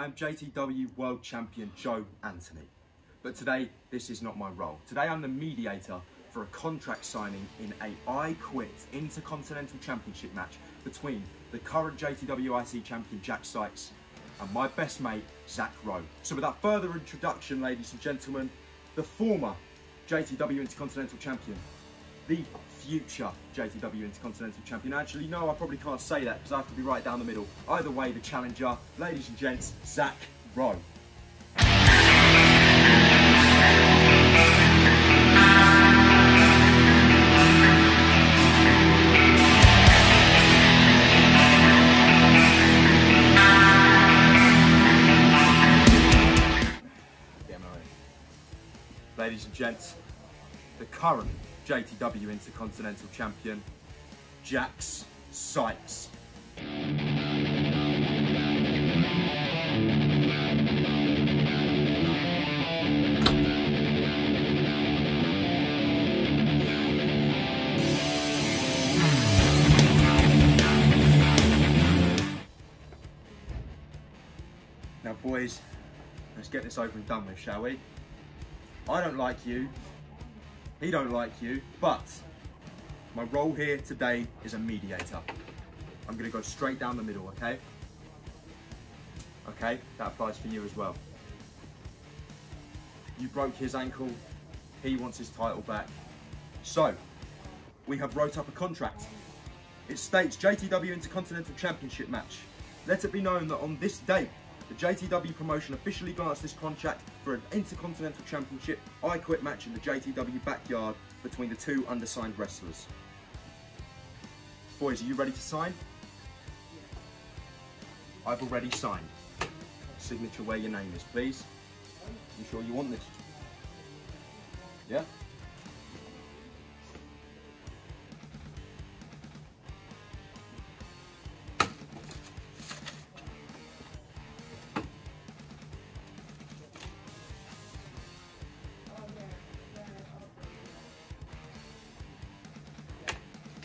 I'm JTW World Champion Joe Anthony, but today this is not my role. Today I'm the mediator for a contract signing in a I Quit Intercontinental Championship match between the current JTWIC champion Jax Sykes and my best mate Zac Rowe. So without further introduction, ladies and gentlemen, the former JTW Intercontinental Champion, the future JTW Intercontinental Champion. Actually, no, I probably can't say that because I have to be right down the middle. Either way, the challenger, ladies and gents, Zac Rowe. Ladies and gents, the current JTW Intercontinental Champion, Jax Sykes. Now boys, let's get this over and done with, shall we? I don't like you, he don't like you, but my role here today is a mediator. I'm gonna go straight down the middle, okay? Okay, that applies for you as well. You broke his ankle, he wants his title back. So, we have wrote up a contract. It states JTW Intercontinental Championship match. Let it be known that on this date, the JTW promotion officially grants this contract for an Intercontinental Championship I Quit match in the JTW backyard between the two undersigned wrestlers. Boys, are you ready to sign? I've already signed. Signature where your name is, please. You sure you want this? Yeah?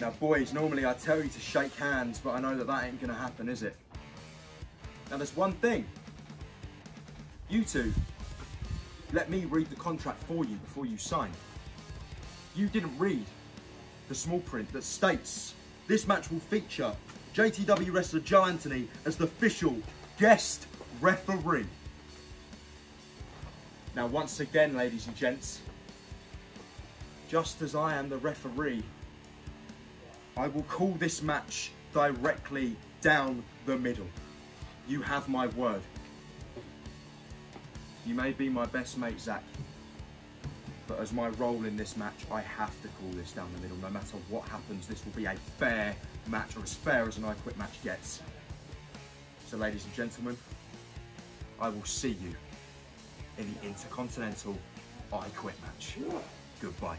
Now boys, normally I tell you to shake hands, but I know that ain't gonna happen, is it? Now there's one thing. You two, let me read the contract for you before you sign. You didn't read the small print that states, this match will feature JTW wrestler Joe Anthony as the official guest referee. Now once again, ladies and gents, just as I am the referee, I will call this match directly down the middle. You have my word. You may be my best mate, Zac, but as my role in this match, I have to call this down the middle. No matter what happens, this will be a fair match, or as fair as an I Quit match gets. So ladies and gentlemen, I will see you in the Intercontinental I Quit match. Goodbye.